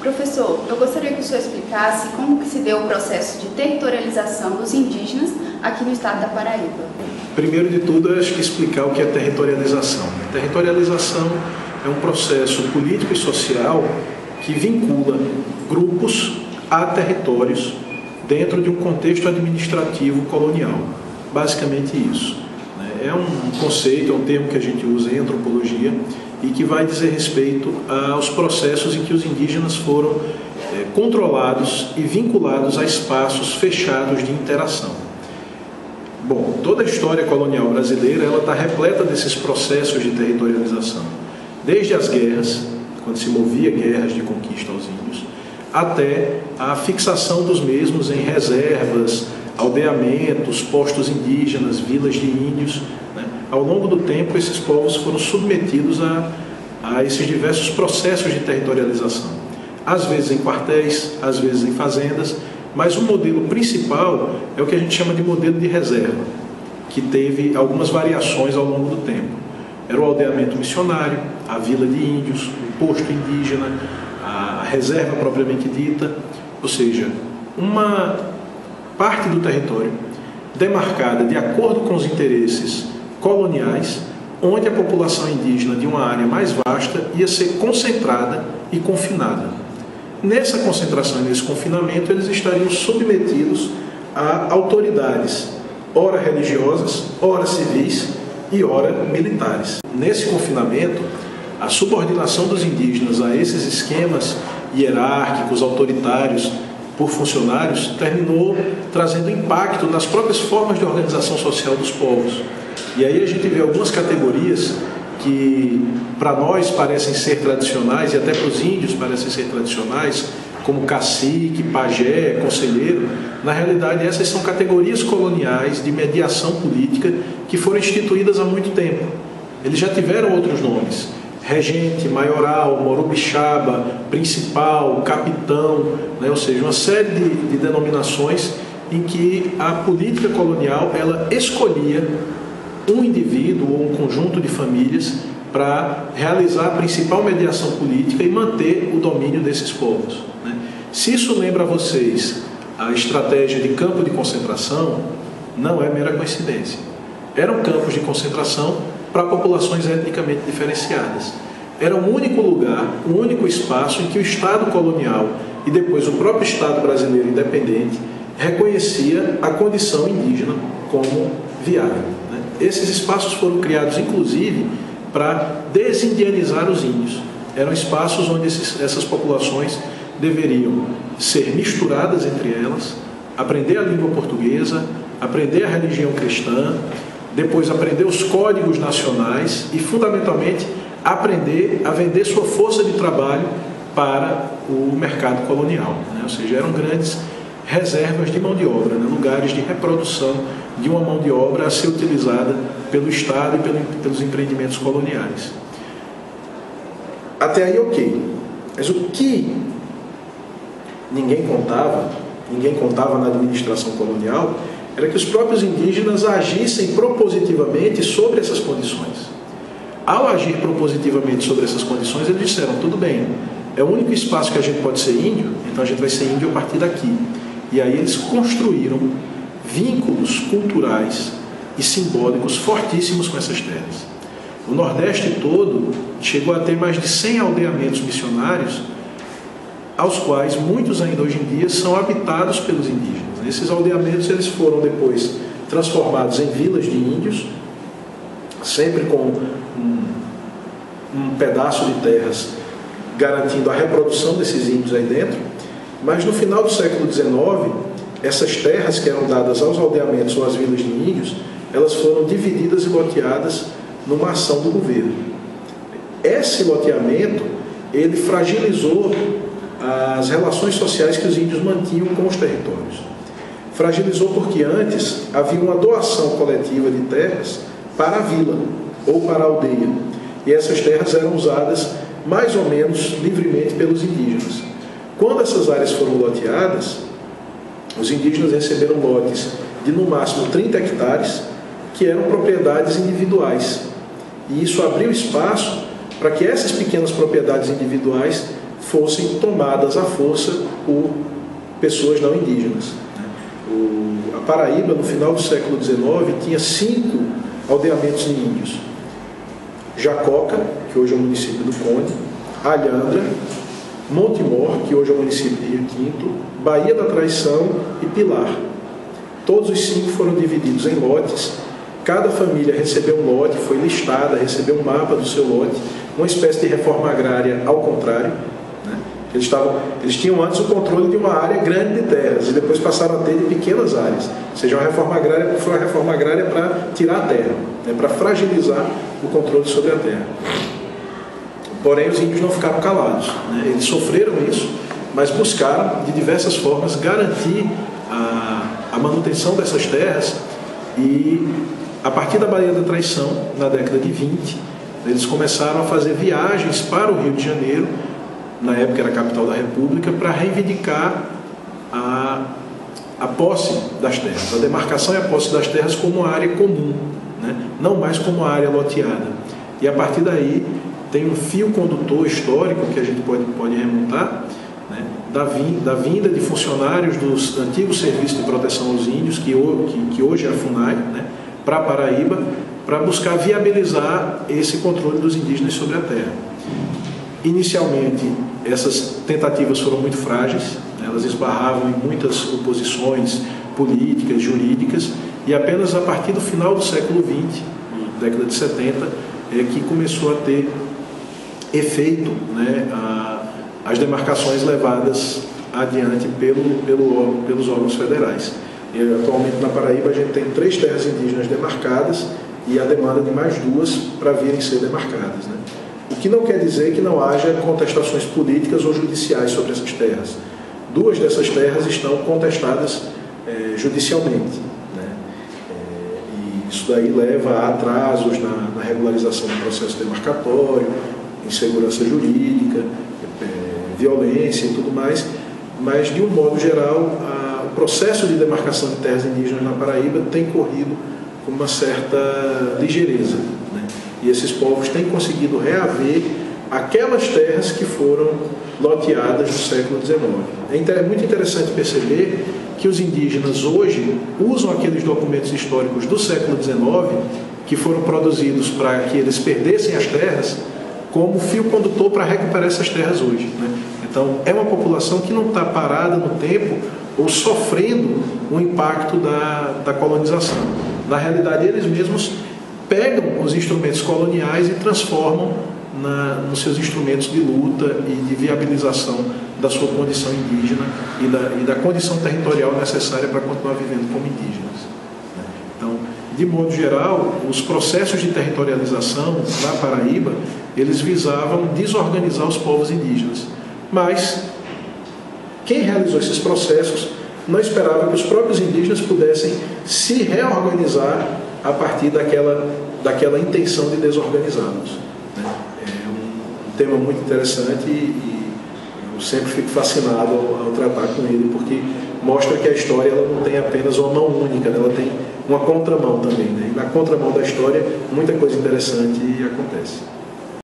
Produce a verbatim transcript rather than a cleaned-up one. Professor, eu gostaria que o senhor explicasse como que se deu o processo de territorialização dos indígenas aqui no estado da Paraíba. Primeiro de tudo, acho que explicar o que é territorialização. A territorialização é um processo político e social que vincula grupos a territórios dentro de um contexto administrativo colonial. Basicamente isso. É um conceito, é um termo que a gente usa em antropologia e que vai dizer respeito aos processos em que os indígenas foram é, controlados e vinculados a espaços fechados de interação. Bom, toda a história colonial brasileira ela está repleta desses processos de territorialização, desde as guerras, quando se movia guerras de conquista aos índios, até a fixação dos mesmos em reservas, aldeamentos, postos indígenas, vilas de índios, né? Ao longo do tempo, esses povos foram submetidos a, a esses diversos processos de territorialização, às vezes em quartéis, às vezes em fazendas, mas o modelo principal é o que a gente chama de modelo de reserva, que teve algumas variações ao longo do tempo. Era o aldeamento missionário, a vila de índios, o posto indígena, a reserva propriamente dita, ou seja, uma parte do território demarcada de acordo com os interesses coloniais, onde a população indígena de uma área mais vasta ia ser concentrada e confinada. Nessa concentração e nesse confinamento, eles estariam submetidos a autoridades, ora religiosas, ora civis e ora militares. Nesse confinamento, a subordinação dos indígenas a esses esquemas hierárquicos, autoritários, por funcionários, terminou trazendo impacto nas próprias formas de organização social dos povos. E aí a gente vê algumas categorias que para nós parecem ser tradicionais, e até para os índios parecem ser tradicionais, como cacique, pajé, conselheiro. Na realidade, essas são categorias coloniais de mediação política que foram instituídas há muito tempo. Eles já tiveram outros nomes: regente, maioral, morubixaba, principal, capitão, né? Ou seja, uma série de, de denominações em que a política colonial ela escolhia um indivíduo ou um conjunto de famílias para realizar a principal mediação política e manter o domínio desses povos, né? Se isso lembra a vocês a estratégia de campo de concentração, não é mera coincidência. Eram campos de concentração para populações etnicamente diferenciadas. Era um único lugar, um único espaço em que o Estado colonial e depois o próprio Estado brasileiro independente reconhecia a condição indígena como viável, né? Esses espaços foram criados, inclusive, para desindianizar os índios. Eram espaços onde esses, essas populações deveriam ser misturadas entre elas, aprender a língua portuguesa, aprender a religião cristã, depois aprender os códigos nacionais e, fundamentalmente, aprender a vender sua força de trabalho para o mercado colonial, né? Ou seja, eram grandes reservas de mão de obra, né? Lugares de reprodução de uma mão de obra a ser utilizada pelo Estado e pelo, pelos empreendimentos coloniais. Até aí, ok. Mas o que ninguém contava, ninguém contava na administração colonial, era que os próprios indígenas agissem propositivamente sobre essas condições. Ao agir propositivamente sobre essas condições, eles disseram: tudo bem, é o único espaço que a gente pode ser índio, então a gente vai ser índio a partir daqui. E aí eles construíram vínculos culturais e simbólicos fortíssimos com essas terras. O Nordeste todo chegou a ter mais de cem aldeamentos missionários, aos quais muitos ainda hoje em dia são habitados pelos indígenas. Esses aldeamentos eles foram depois transformados em vilas de índios, sempre com um, um pedaço de terras garantindo a reprodução desses índios aí dentro. Mas no final do século dezenove, essas terras que eram dadas aos aldeamentos ou às vilas de índios, elas foram divididas e loteadas numa ação do governo. Esse loteamento, ele fragilizou as relações sociais que os índios mantinham com os territórios. Fragilizou porque antes havia uma doação coletiva de terras para a vila ou para a aldeia. E essas terras eram usadas mais ou menos livremente pelos indígenas. Quando essas áreas foram loteadas, os indígenas receberam lotes de no máximo trinta hectares, que eram propriedades individuais. E isso abriu espaço para que essas pequenas propriedades individuais fossem tomadas à força por pessoas não indígenas. O, a Paraíba, no final do século dezenove, tinha cinco aldeamentos indígeos: Jacoca, que hoje é o município do Conde, Alhandra, Montemor, que hoje é o município de Rio Quinto, Baía da Traição e Pilar. Todos os cinco foram divididos em lotes. Cada família recebeu um lote, foi listada, recebeu um mapa do seu lote, uma espécie de reforma agrária ao contrário. Né? Eles, estavam, eles tinham antes o controle de uma área grande de terras e depois passaram a ter de pequenas áreas. Ou seja, uma reforma agrária foi uma reforma agrária para tirar a terra, né? Para fragilizar o controle sobre a terra. Porém, os índios não ficaram calados. Né? Eles sofreram isso, mas buscaram, de diversas formas, garantir a, a manutenção dessas terras. E, a partir da Baía da Traição, na década de vinte, eles começaram a fazer viagens para o Rio de Janeiro, na época era a capital da República, para reivindicar a, a posse das terras, a demarcação e a posse das terras como área comum, né? Não mais como área loteada. E, a partir daí, tem um fio condutor histórico que a gente pode, pode remontar, né? da, vinda, da vinda de funcionários dos antigos serviços de proteção aos índios, que, que, que hoje é a FUNAI, né? Para a Paraíba, para buscar viabilizar esse controle dos indígenas sobre a terra. Inicialmente, essas tentativas foram muito frágeis, né? Elas esbarravam em muitas oposições políticas, jurídicas, e apenas a partir do final do século vinte, década de setenta, é que começou a ter efeito, né, a, as demarcações levadas adiante pelo, pelo, pelos órgãos federais. E, atualmente, na Paraíba, a gente tem três terras indígenas demarcadas e a demanda de mais duas para virem ser demarcadas, né? O que não quer dizer que não haja contestações políticas ou judiciais sobre essas terras. Duas dessas terras estão contestadas eh, judicialmente, né? E isso daí leva a atrasos na, na regularização do processo demarcatório, insegurança jurídica, eh, violência e tudo mais, mas, de um modo geral, a o processo de demarcação de terras indígenas na Paraíba tem corrido com uma certa ligeireza, né? E esses povos têm conseguido reaver aquelas terras que foram loteadas no século dezenove. É muito interessante perceber que os indígenas hoje usam aqueles documentos históricos do século dezenove que foram produzidos para que eles perdessem as terras como fio condutor para recuperar essas terras hoje, né? Então, é uma população que não está parada no tempo ou sofrendo o impacto da, da colonização. Na realidade, eles mesmos pegam os instrumentos coloniais e transformam na, nos seus instrumentos de luta e de viabilização da sua condição indígena e da, e da condição territorial necessária para continuar vivendo como indígenas. Então, de modo geral, os processos de territorialização na Paraíba, eles visavam desorganizar os povos indígenas. Mas quem realizou esses processos não esperava que os próprios indígenas pudessem se reorganizar a partir daquela, daquela intenção de desorganizá-los, né? É um tema muito interessante e, e eu sempre fico fascinado ao, ao tratar com ele, porque mostra que a história ela não tem apenas uma mão única, né? Ela tem uma contramão também, né? E na contramão da história, muita coisa interessante acontece.